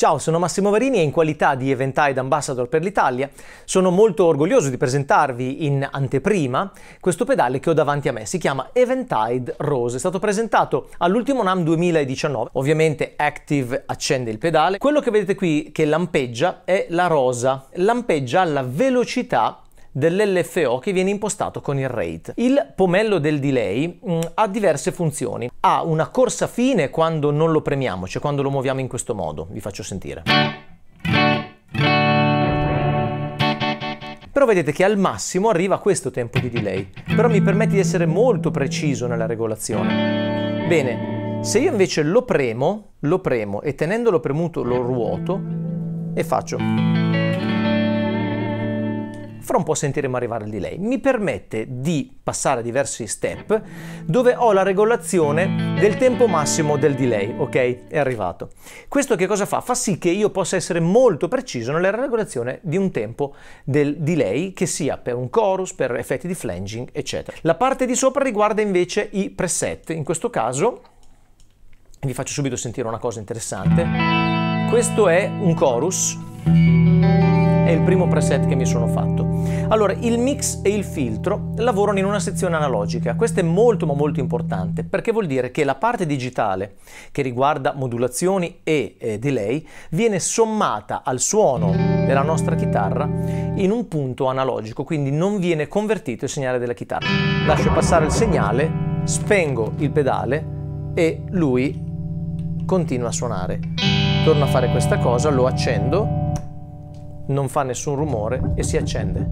Ciao, sono Massimo Varini e in qualità di Eventide Ambassador per l'Italia sono molto orgoglioso di presentarvi in anteprima questo pedale che ho davanti a me. Si chiama Eventide Rose, è stato presentato all'ultimo NAMM 2019. Ovviamente Active accende il pedale. Quello che vedete qui che lampeggia è la rosa, lampeggia alla velocità dell'LFO che viene impostato con il RATE. Il pomello del delay ha diverse funzioni. Ha una corsa fine quando non lo premiamo, cioè quando lo muoviamo in questo modo. Vi faccio sentire. Però vedete che al massimo arriva a questo tempo di delay. Però mi permette di essere molto preciso nella regolazione. Bene, se io invece lo premo e tenendolo premuto lo ruoto e faccio... Fra un po' sentiremo arrivare il delay. Mi permette di passare a diversi step dove ho la regolazione del tempo massimo del delay, ok? È arrivato. Questo che cosa fa? Fa sì che io possa essere molto preciso nella regolazione di un tempo del delay, che sia per un chorus, per effetti di flanging, eccetera. La parte di sopra riguarda invece i preset. In questo caso vi faccio subito sentire una cosa interessante. Questo è un chorus. È il primo preset che mi sono fatto. Allora, il mix e il filtro lavorano in una sezione analogica. Questo è molto ma molto importante, perché vuol dire che la parte digitale che riguarda modulazioni e delay viene sommata al suono della nostra chitarra in un punto analogico, quindi non viene convertito il segnale della chitarra. Lascio passare il segnale, spengo il pedale e lui continua a suonare. Torno a fare questa cosa, lo accendo, non fa nessun rumore e si accende.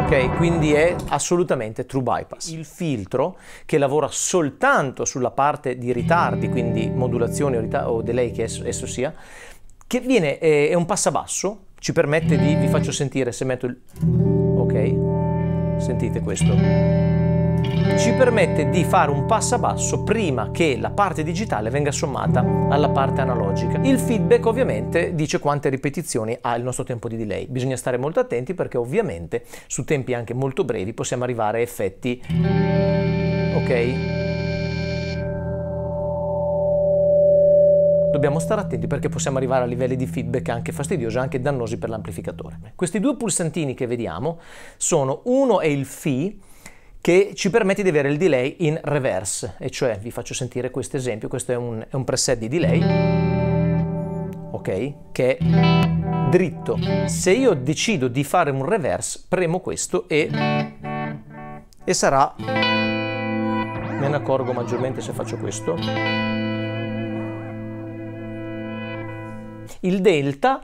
Ok, quindi è assolutamente true bypass. Il filtro che lavora soltanto sulla parte di ritardi, quindi modulazione o delay che esso sia, che viene, è un passabasso, ci permette di, vi faccio sentire se metto il... ok, sentite questo. Ci permette di fare un passabasso prima che la parte digitale venga sommata alla parte analogica. Il feedback ovviamente dice quante ripetizioni ha il nostro tempo di delay. Bisogna stare molto attenti perché ovviamente su tempi anche molto brevi possiamo arrivare a effetti... ok? Dobbiamo stare attenti perché possiamo arrivare a livelli di feedback anche fastidiosi, anche dannosi per l'amplificatore. Questi due pulsantini che vediamo sono, uno è il Fi, che ci permette di avere il delay in reverse, e cioè vi faccio sentire questo esempio. Questo è un preset di delay, ok, che è dritto. Se io decido di fare un reverse, premo questo e sarà, me ne accorgo maggiormente se faccio questo. Il delta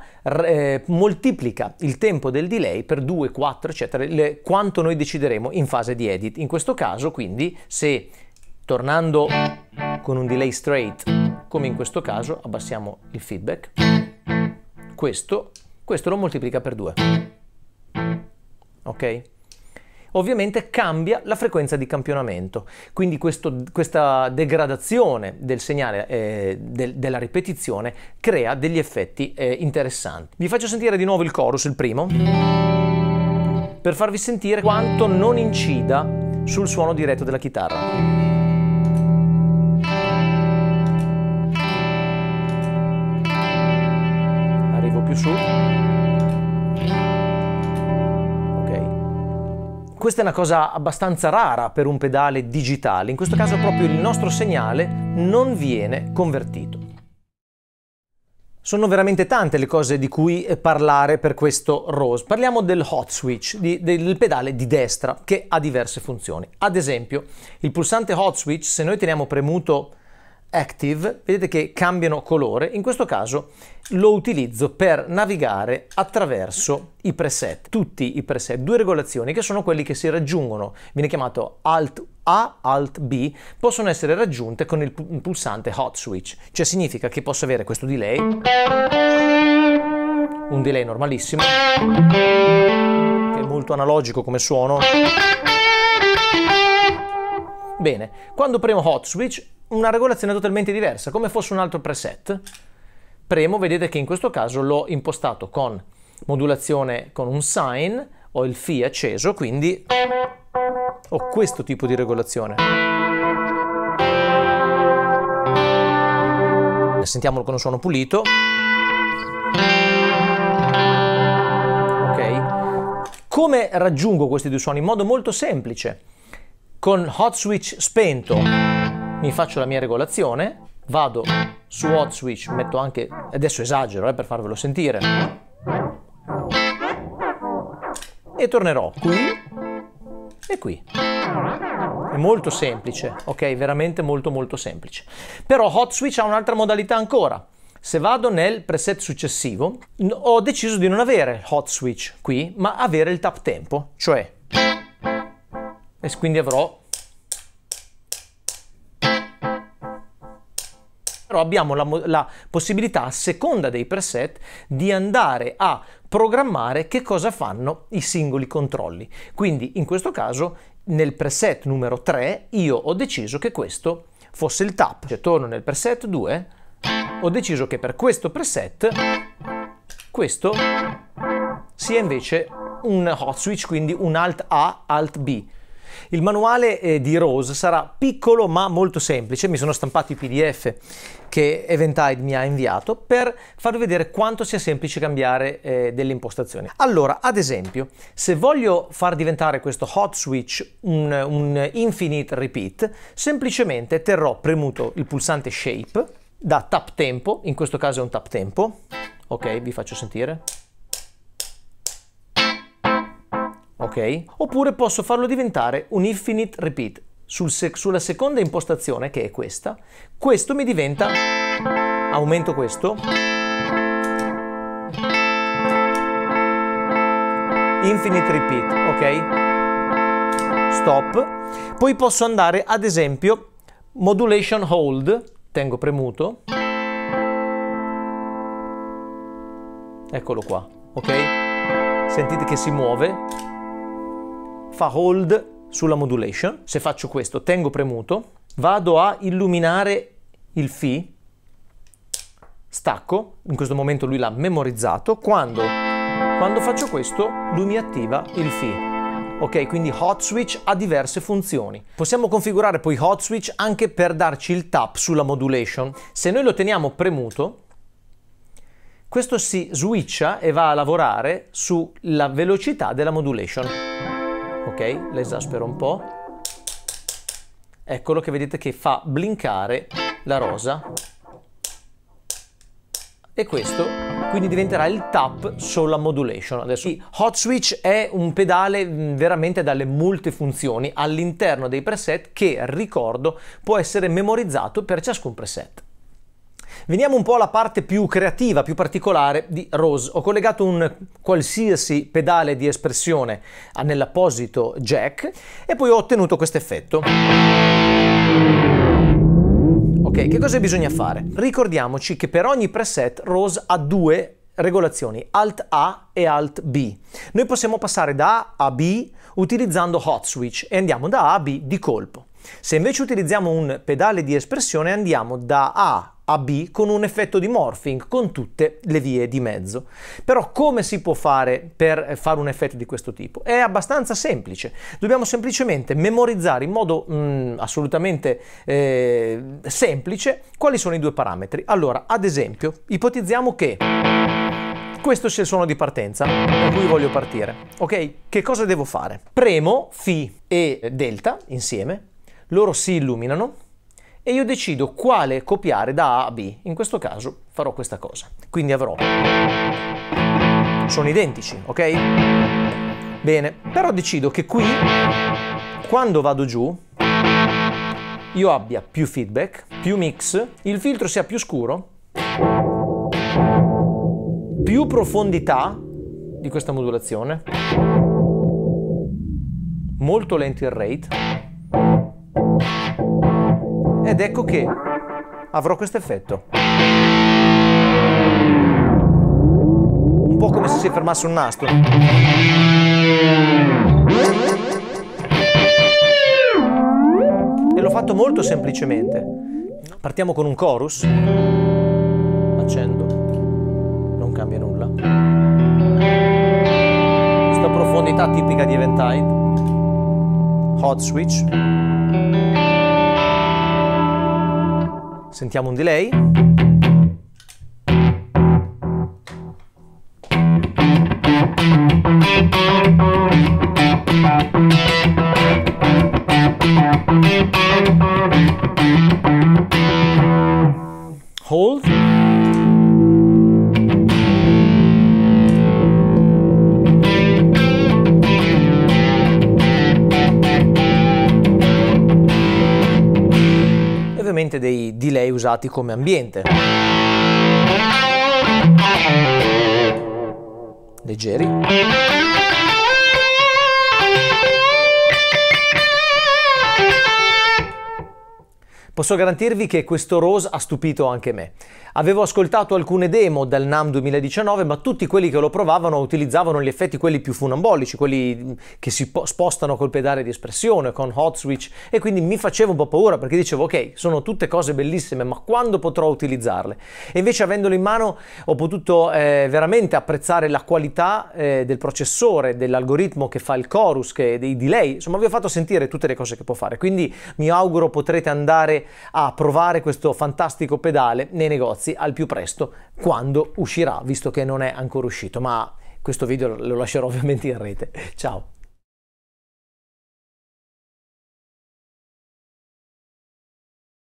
moltiplica il tempo del delay per 2, 4, eccetera, quanto noi decideremo in fase di edit. In questo caso, quindi, se tornando con un delay straight, come in questo caso, abbassiamo il feedback, questo lo moltiplica per 2. Ok? Ovviamente cambia la frequenza di campionamento, quindi questa degradazione del segnale della ripetizione crea degli effetti interessanti. Vi faccio sentire di nuovo il chorus, il primo, per farvi sentire quanto non incida sul suono diretto della chitarra. Arrivo più su. Questa è una cosa abbastanza rara per un pedale digitale, in questo caso proprio il nostro segnale non viene convertito. Sono veramente tante le cose di cui parlare per questo Rose. Parliamo del hot switch, del pedale di destra, che ha diverse funzioni. Ad esempio, il pulsante hot switch, se noi teniamo premuto Active, vedete che cambiano colore. In questo caso lo utilizzo per navigare attraverso i preset, tutti i preset, due regolazioni che sono quelli che si raggiungono, viene chiamato Alt A, Alt B, possono essere raggiunte con il pulsante hot switch, cioè significa che posso avere questo delay, un delay normalissimo, che è molto analogico come suono. Bene, quando premo hot switch, una regolazione totalmente diversa, come fosse un altro preset. Premo, vedete che in questo caso l'ho impostato con modulazione con un sine, ho il Fi acceso, quindi ho questo tipo di regolazione. Sentiamolo con un suono pulito. Come raggiungo questi due suoni? In modo molto semplice. Con hot switch spento mi faccio la mia regolazione, vado su hot switch, metto anche, adesso esagero per farvelo sentire, e tornerò qui e qui. È molto semplice, ok? Veramente molto molto semplice. Però hot switch ha un'altra modalità ancora. Se vado nel preset successivo, ho deciso di non avere hot switch qui, ma avere il tap tempo, cioè, e quindi avrò, però abbiamo la possibilità, a seconda dei preset, di andare a programmare che cosa fanno i singoli controlli. Quindi in questo caso nel preset numero 3 io ho deciso che questo fosse il tap, cioè torno nel preset 2, ho deciso che per questo preset questo sia invece un hot switch, quindi un Alt A, Alt B. Il manuale di Rose sarà piccolo ma molto semplice, mi sono stampato i PDF che Eventide mi ha inviato per farvi vedere quanto sia semplice cambiare delle impostazioni. Allora, ad esempio, se voglio far diventare questo hot switch un infinite repeat, semplicemente terrò premuto il pulsante shape da tap tempo, in questo caso è un tap tempo, ok, vi faccio sentire. Ok? Oppure posso farlo diventare un infinite repeat. Sulla seconda impostazione, che è questa, questo mi diventa, aumento questo, infinite repeat, ok? Stop. Poi posso andare, ad esempio, modulation hold, tengo premuto, eccolo qua, ok? Sentite che si muove. Fa hold sulla modulation. Se faccio questo, tengo premuto, vado a illuminare il Fi, stacco, in questo momento lui l'ha memorizzato, quando faccio questo lui mi attiva il Fi. Ok, quindi hot switch ha diverse funzioni. Possiamo configurare poi hot switch anche per darci il tap sulla modulation. Se noi lo teniamo premuto, questo si switcha e va a lavorare sulla velocità della modulation. Ok, la esaspero un po'. Eccolo che vedete che fa blinkare la rosa. E questo quindi diventerà il tap sulla modulation. Adesso hot switch è un pedale veramente dalle molte funzioni all'interno dei preset che, ricordo, può essere memorizzato per ciascun preset. Veniamo un po' alla parte più creativa, più particolare di Rose. Ho collegato un qualsiasi pedale di espressione nell'apposito jack e poi ho ottenuto questo effetto. Ok, che cosa bisogna fare? Ricordiamoci che per ogni preset Rose ha due regolazioni, Alt A e Alt B. Noi possiamo passare da A a B utilizzando hot switch e andiamo da A a B di colpo. Se invece utilizziamo un pedale di espressione andiamo da A a B con un effetto di morphing con tutte le vie di mezzo. Però come si può fare per fare un effetto di questo tipo? È abbastanza semplice, dobbiamo semplicemente memorizzare in modo assolutamente semplice quali sono i due parametri. Allora, ad esempio, ipotizziamo che questo sia il suono di partenza da cui voglio partire. Ok, che cosa devo fare? Premo Fi e delta insieme, loro si illuminano e io decido quale copiare da A a B. In questo caso farò questa cosa. Quindi avrò, sono identici, ok? Bene, però decido che qui, quando vado giù, io abbia più feedback, più mix, il filtro sia più scuro, più profondità di questa modulazione, molto lento il rate, ed ecco che avrò questo effetto. Un po' come se si fermasse un nastro. E l'ho fatto molto semplicemente. Partiamo con un chorus. Accendo. Non cambia nulla. Questa profondità tipica di Eventide. Hot switch. Sentiamo un delay. Hold. E ovviamente dei delay usati come ambiente. Leggeri. Posso garantirvi che questo Rose ha stupito anche me. Avevo ascoltato alcune demo dal NAMM 2019, ma tutti quelli che lo provavano utilizzavano gli effetti quelli più funambolici, quelli che si spostano col pedale di espressione, con hot switch, e quindi mi faceva un po' paura perché dicevo ok, sono tutte cose bellissime, ma quando potrò utilizzarle? E invece avendolo in mano ho potuto veramente apprezzare la qualità del processore, dell'algoritmo che fa il chorus, dei delay, insomma vi ho fatto sentire tutte le cose che può fare, quindi mi auguro potrete andare a provare questo fantastico pedale nei negozi al più presto, quando uscirà, visto che non è ancora uscito, ma questo video lo lascerò ovviamente in rete. Ciao!